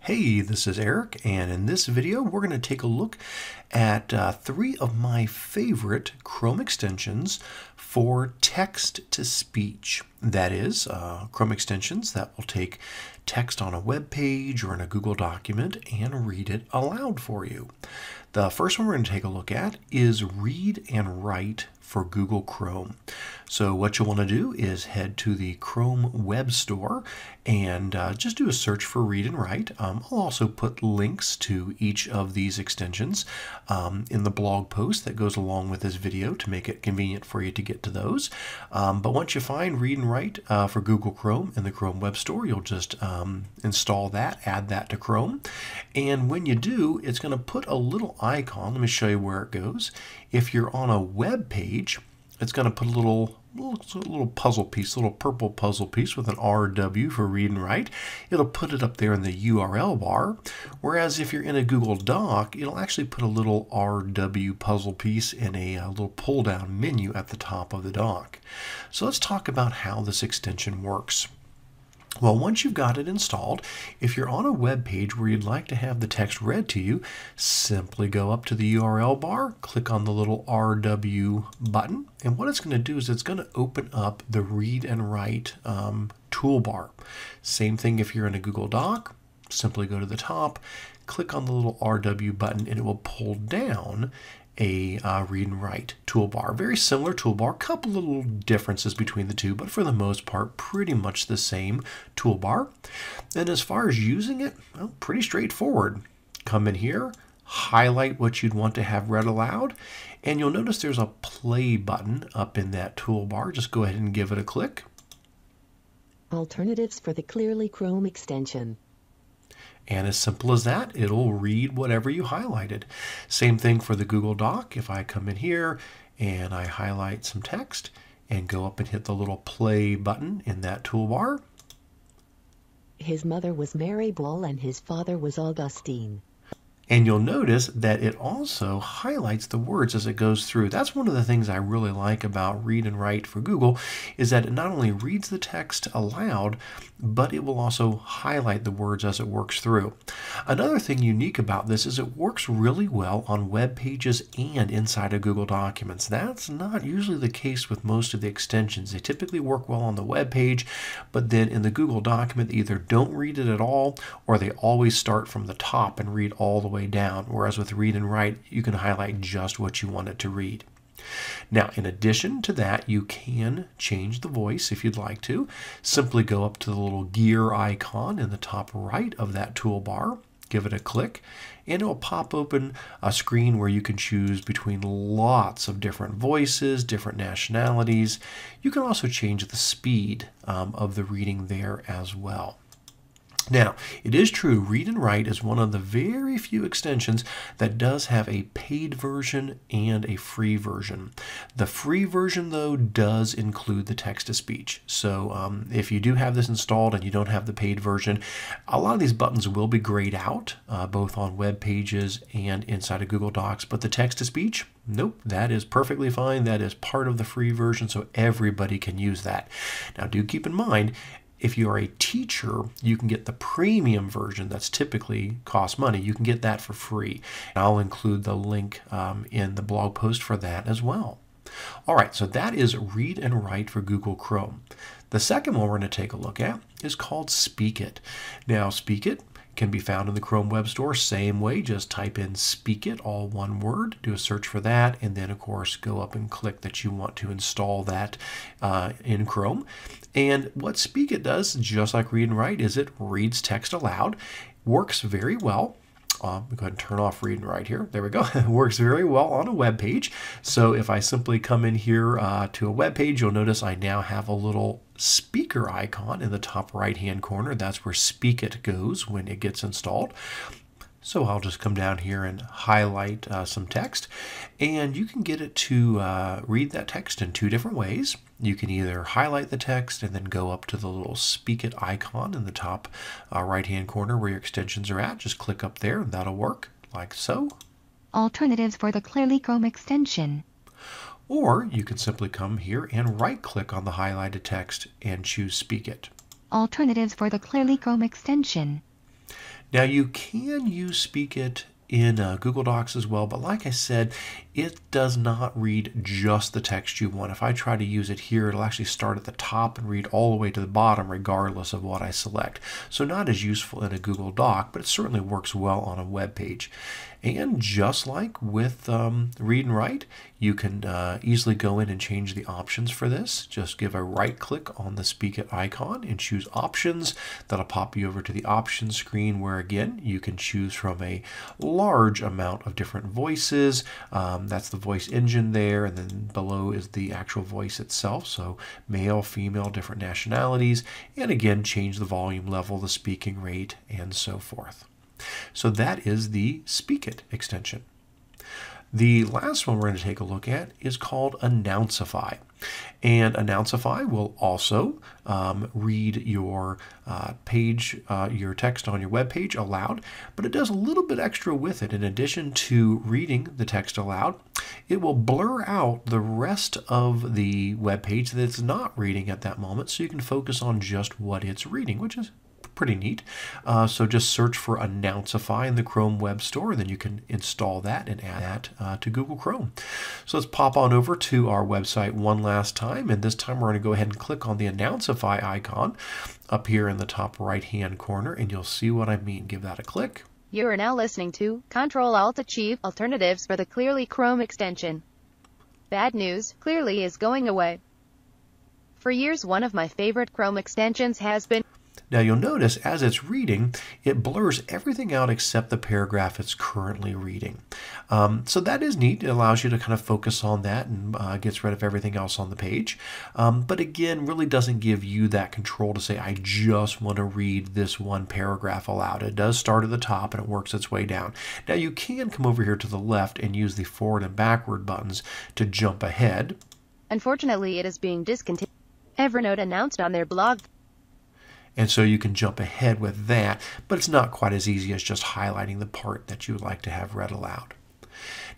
Hey, this is Eric, and in this video we're going to take a look at three of my favorite Chrome extensions for text-to-speech. That is, Chrome extensions that will take text on a web page or in a Google document and read it aloud for you. The first one we're going to take a look at is Read&Write for Google Chrome. So what you'll want to do is head to the Chrome Web Store and just do a search for Read&Write. I'll also put links to each of these extensions in the blog post that goes along with this video to make it convenient for you to get to those. But once you find Read&Write for Google Chrome in the Chrome Web Store, you'll just install that, add that to Chrome. And when you do, it's going to put a little icon. Let me show you where it goes. If you're on a web page, it's going to put a little puzzle piece, a little purple puzzle piece with an RW for Read&Write. It'll put it up there in the URL bar. Whereas if you're in a Google Doc, it'll actually put a little RW puzzle piece in a little pull-down menu at the top of the doc. So let's talk about how this extension works. Well, once you've got it installed, if you're on a web page where you'd like to have the text read to you, simply go up to the URL bar, click on the little RW button, and what it's going to do is it's going to open up the Read&Write toolbar. Same thing if you're in a Google Doc, simply go to the top, click on the little RW button, and it will pull down a Read&Write toolbar. Very similar toolbar, couple little differences between the two, but for the most part, pretty much the same toolbar. And as far as using it, well, pretty straightforward. Come in here, highlight what you'd want to have read aloud, and you'll notice there's a play button up in that toolbar. Just go ahead and give it a click. Alternatives for the Clearly Chrome extension. And as simple as that, it'll read whatever you highlighted. Same thing for the Google Doc. If I come in here and I highlight some text and go up and hit the little play button in that toolbar. His mother was Mary Boole and his father was Augustine. And you'll notice that it also highlights the words as it goes through. That's one of the things I really like about Read&Write for Google, is that it not only reads the text aloud, but it will also highlight the words as it works through. Another thing unique about this is it works really well on web pages and inside of Google Documents. That's not usually the case with most of the extensions. They typically work well on the web page, but then in the Google document, they either don't read it at all, or they always start from the top and read all the way down, whereas with Read&Write, you can highlight just what you want it to read. Now, in addition to that, you can change the voice if you'd like to. Simply go up to the little gear icon in the top right of that toolbar, give it a click, and it will pop open a screen where you can choose between lots of different voices, different nationalities. You can also change the speed of the reading there as well. Now, it is true, Read&Write is one of the very few extensions that does have a paid version and a free version. The free version, though, does include the text-to-speech. So if you do have this installed and you don't have the paid version, a lot of these buttons will be grayed out, both on web pages and inside of Google Docs, but the text-to-speech, nope, that is perfectly fine. That is part of the free version, so everybody can use that. Now, do keep in mind, if you are a teacher, you can get the premium version that's typically costs money. You can get that for free. And I'll include the link in the blog post for that as well. All right, so that is Read&Write for Google Chrome. The second one we're going to take a look at is called SpeakIt. Now, SpeakIt can be found in the Chrome Web Store. Same way, just type in SpeakIt, all one word, do a search for that, and then, of course, go up and click that you want to install that in Chrome. And what SpeakIt does, just like Read&Write, is it reads text aloud, works very well. Go ahead and turn off Read&Write here. There we go. It works very well on a web page. So if I simply come in here to a web page, you'll notice I now have a little speaker icon in the top right-hand corner. That's where SpeakIt goes when it gets installed. So I'll just come down here and highlight some text, and you can get it to read that text in two different ways. You can either highlight the text and then go up to the little SpeakIt icon in the top right-hand corner where your extensions are at. Just click up there and that'll work, like so. Alternatives for the Clearly Chrome extension. Or you can simply come here and right-click on the highlighted text and choose SpeakIt. Alternatives for the Clearly Chrome extension. Now you can use SpeakIt in Google Docs as well, but like I said, it does not read just the text you want. If I try to use it here, it'll actually start at the top and read all the way to the bottom regardless of what I select. So not as useful in a Google Doc, but it certainly works well on a web page. And just like with Read and Write, you can easily go in and change the options for this. Just give a right click on the SpeakIt icon and choose Options. That'll pop you over to the Options screen where, again, you can choose from a large amount of different voices. That's the voice engine there, and then below is the actual voice itself. So male, female, different nationalities, and again, change the volume level, the speaking rate, and so forth. So that is the SpeakIt extension. The last one we're going to take a look at is called Announcify. And Announcify will also read your page, your text on your web page aloud, but it does a little bit extra with it. In addition to reading the text aloud, it will blur out the rest of the web page that it's not reading at that moment, so you can focus on just what it's reading, which is pretty neat. So just search for Announcify in the Chrome Web Store, and then you can install that and add that to Google Chrome. So let's pop on over to our website one last time, and this time we're going to go ahead and click on the Announcify icon up here in the top right-hand corner, and you'll see what I mean. Give that a click. You are now listening to Control-Alt-Achieve, alternatives for the Clearly Chrome extension. Bad news, Clearly is going away. For years, one of my favorite Chrome extensions has been. Now you'll notice as it's reading, it blurs everything out except the paragraph it's currently reading. So that is neat. It allows you to kind of focus on that and gets rid of everything else on the page. But again, really doesn't give you that control to say, I just want to read this one paragraph aloud. It does start at the top and it works its way down. Now you can come over here to the left and use the forward and backward buttons to jump ahead. Unfortunately, it is being discontinued. Evernote announced on their blog. And so you can jump ahead with that, but it's not quite as easy as just highlighting the part that you would like to have read aloud.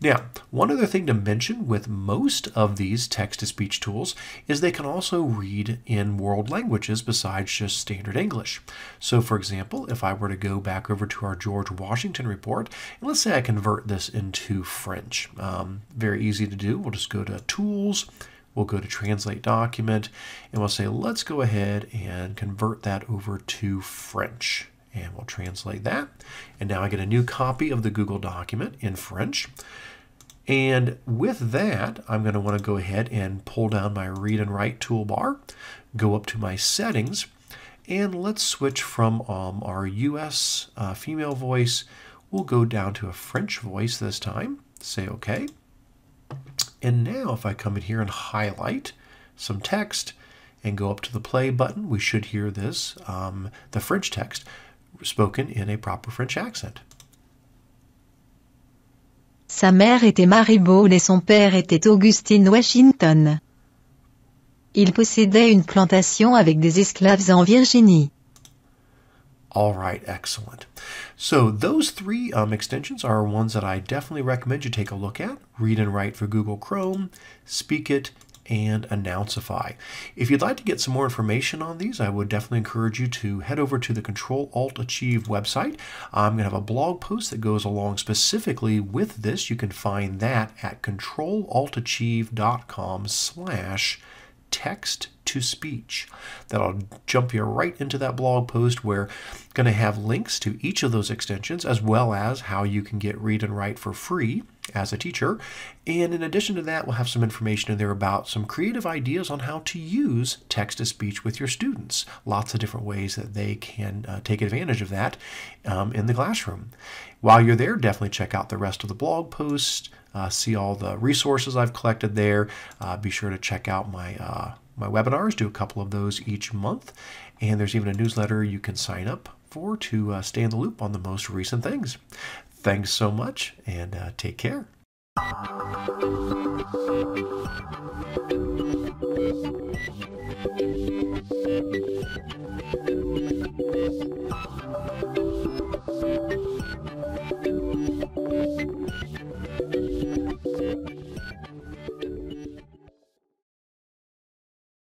Now, one other thing to mention with most of these text-to-speech tools is they can also read in world languages besides just standard English. So, for example, if I were to go back over to our George Washington report, and let's say I convert this into French. Very easy to do. We'll just go to Tools. We'll go to Translate Document, and we'll say, let's go ahead and convert that over to French. And we'll translate that. And now I get a new copy of the Google document in French. And with that, I'm going to want to go ahead and pull down my Read and Write toolbar, go up to my Settings, and let's switch from our U.S. Female voice. We'll go down to a French voice this time. Say OK. And now if I come in here and highlight some text and go up to the play button, we should hear this, the French text, spoken in a proper French accent. Sa mère était Maribaude et son père était Augustine Washington. Il possédait une plantation avec des esclaves en Virginie. All right, excellent. So those three extensions are ones that I definitely recommend you take a look at. Read and Write for Google Chrome, SpeakIt, and Announcify. If you'd like to get some more information on these, I would definitely encourage you to head over to the Control-Alt-Achieve website. I'm going to have a blog post that goes along specifically with this. You can find that at controlaltachieve.com/text-to-speech. That'll jump you right into that blog post where it's going to have links to each of those extensions, as well as how you can get Read and Write for free as a teacher. And in addition to that, we'll have some information in there about some creative ideas on how to use text-to-speech with your students. Lots of different ways that they can take advantage of that in the classroom. While you're there, definitely check out the rest of the blog post, see all the resources I've collected there. Be sure to check out my my webinars, do a couple of those each month, and there's even a newsletter you can sign up for to stay in the loop on the most recent things. Thanks so much, and take care.